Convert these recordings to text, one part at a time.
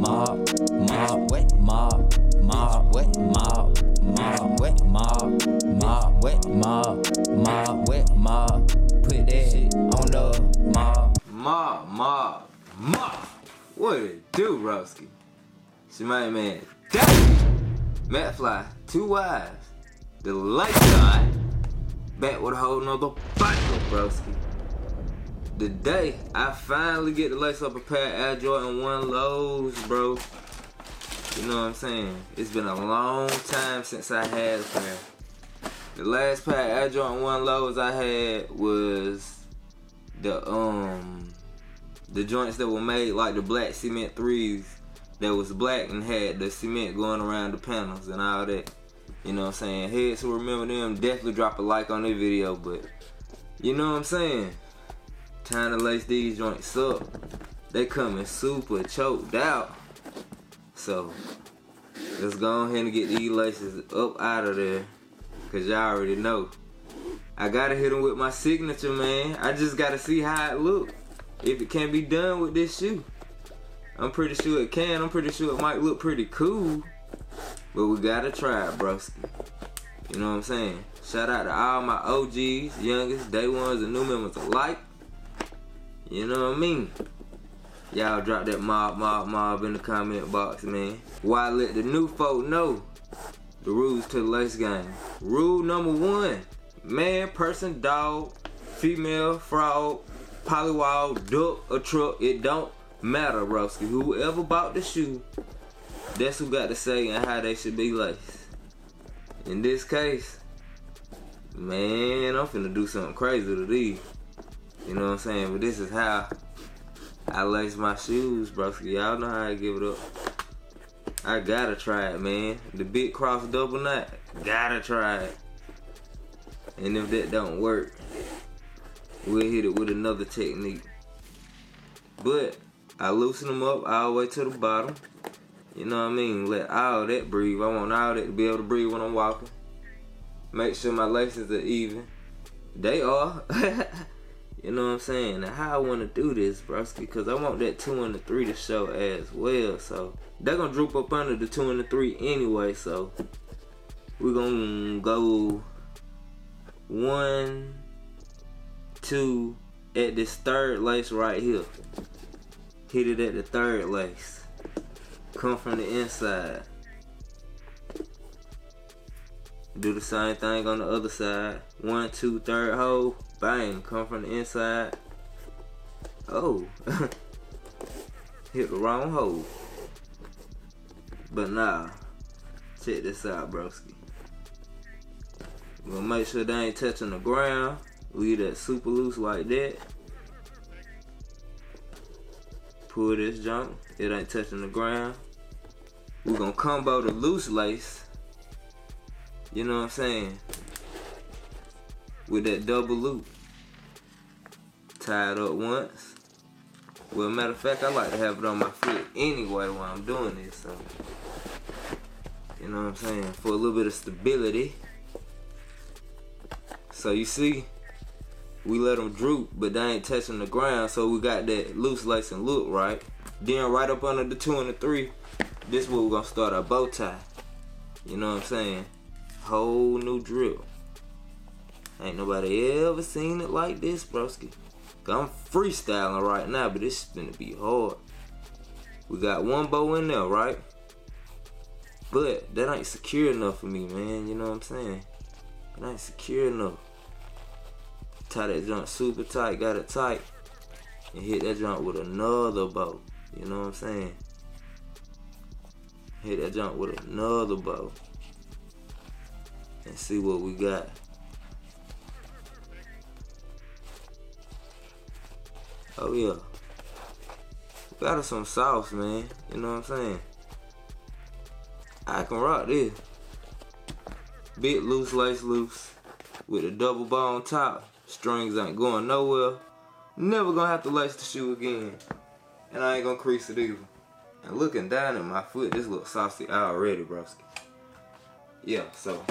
Put that on the What it do, Roski? She my man, Matfly, two wives, the light guy, back with a whole nother bottle, broski. The day I finally get to lace up a pair of Air Jordan 1 lows, bro. You know what I'm saying? It's been a long time since I had a pair. The last pair of Air Jordan 1 lows I had was the joints that were made like the black cement 3s that was black and had the cement going around the panels and all that. You know what I'm saying? Heads who remember them, definitely drop a like on their video, but you know what I'm saying? Time to lace these joints up. They coming super choked out. So let's go ahead and get these laces up out of there, cause y'all already know. I gotta hit them with my signature, man. I just gotta see how it look. If it can be done with this shoe. I'm pretty sure it can. I'm pretty sure it might look pretty cool. But we gotta try it, broski. You know what I'm saying? Shout out to all my OGs, youngest, day ones, and new members alike. You know what I mean? Y'all drop that mob in the comment box, man. Why let the new folk know the rules to the lace game? Rule number 1. Man, person, dog, female, frog, polywall, duck, or truck. It don't matter, broski. Whoever bought the shoe, that's who got to say and how they should be laced. In this case, man, I'm finna do something crazy to these. You know what I'm saying? But this is how I lace my shoes, broski. Y'all know how I give it up. I gotta try it, man. The big cross double knot, gotta try it. And if that don't work, we'll hit it with another technique. But I loosen them up all the way to the bottom. You know what I mean? Let all that breathe. I want all that to be able to breathe when I'm walking. Make sure my laces are even. They are. You know what I'm saying? Now, how I want to do this, broski, because I want that 2 and the 3 to show as well. So they're going to droop up under the 2 and the 3 anyway. So we're going to go 1, 2 at this third lace right here. Hit it at the third lace. Come from the inside. Do the same thing on the other side. 1, 2, third hole. Bang. Come from the inside. Oh. Hit the wrong hole. But nah. Check this out, broski. We'll make sure they ain't touching the ground. Leave that super loose like that. Pull this jump. It ain't touching the ground. We're gonna combo the loose lace, you know what I'm saying, with that double loop. Tie it up once. Well, matter of fact, I like to have it on my foot anyway while I'm doing this, so you know what I'm saying, for a little bit of stability. So you see, we let them droop, but they ain't touching the ground, so we got that loose lace and look right. Then right up under the 2 and the 3, this is where we're gonna start our bow tie. You know what I'm saying? Whole new drill. Ain't nobody ever seen it like this, broski. I'm freestyling right now, but this is gonna be hard. We got one bow in there, right? But that ain't secure enough for me, man. You know what I'm saying? It ain't secure enough. Tie that joint super tight, got it tight, and hit that joint with another bow. You know what I'm saying? Hit that joint with another bow and see what we got. Oh yeah, got us some sauce, man. You know what I'm saying? I can rock this. Bit loose, lace loose, with a double bow on top. Strings ain't going nowhere. Never gonna have to lace the shoe again. And I ain't gonna crease it either. And looking down at my foot, this looks saucy already, broski. Yeah, so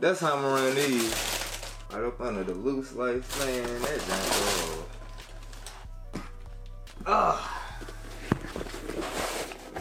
that's how I'm gonna run these. Right up under the loose lace, man. That damn. Ah.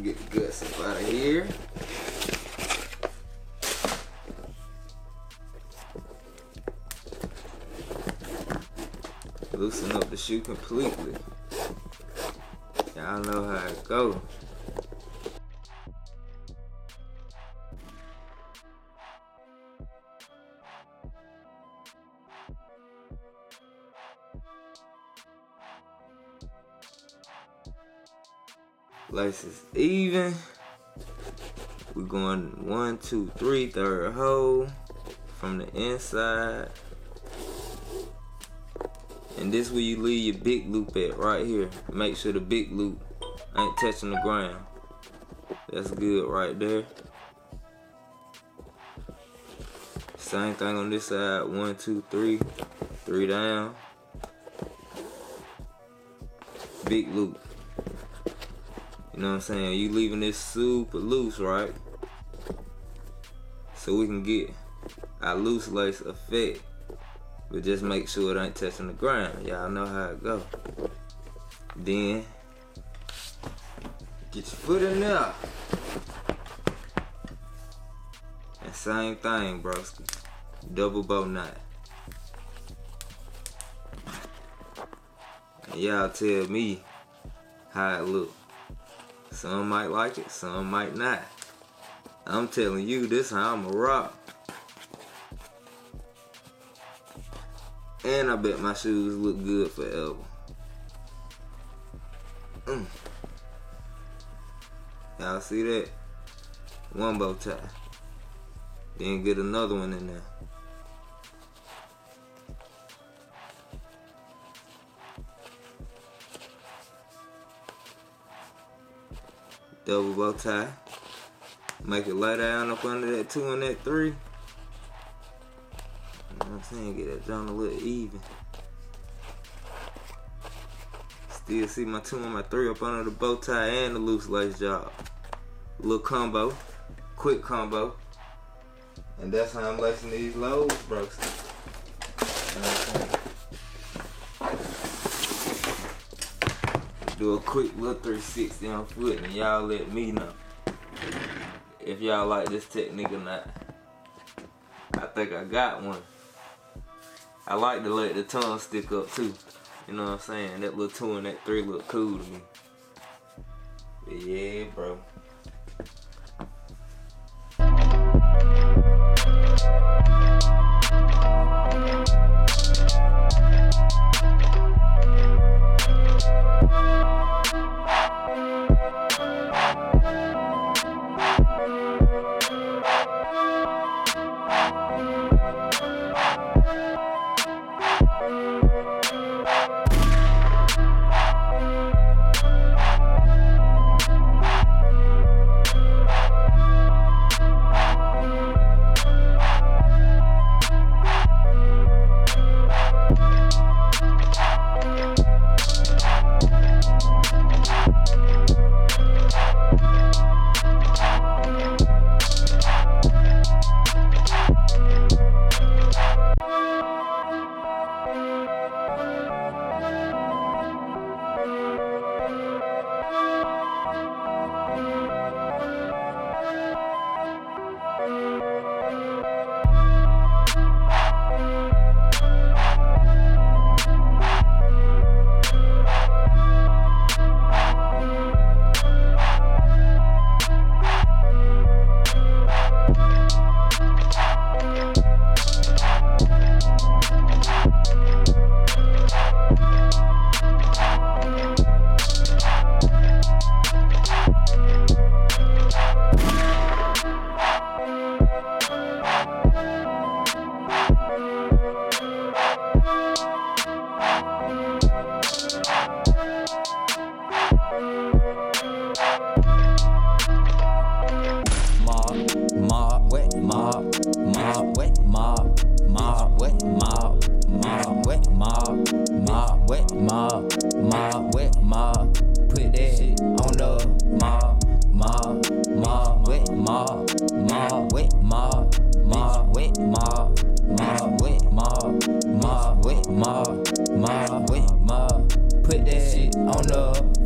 Get the good stuff out of here. Loosen up the shoe completely. Y'all know how it goes. Laces even. We're going 1, 2, 3, third hole from the inside. And this is where you leave your big loop at, right here. Make sure the big loop ain't touching the ground. That's good right there. Same thing on this side, 1, 2, 3, three down. Big loop. You know what I'm saying? You leaving this super loose, right? So we can get our loose lace effect. But just make sure it ain't touching the ground. Y'all know how it go. Then, get your foot in there. And same thing, broski. Double bow knot. And y'all tell me how it look. Some might like it, some might not. I'm telling you, this how I'ma rock. And I bet my shoes look good forever. Y'all see that? One bow tie. Then get another one in there. Double bow tie. Make it lay down up under that 2 and that 3. I'm saying, get that down a little even. Still see my 2 and my 3 up under the bow tie and the loose lace job. Little combo, quick combo. And that's how I'm lacing these loads, bro. Do a quick little 360 on foot and y'all let me know if y'all like this technique or not. I think I got one. I like to let the tongue stick up too. You know what I'm saying? That little 2 and that 3 look cool to me. But yeah, bro. Put that shit on the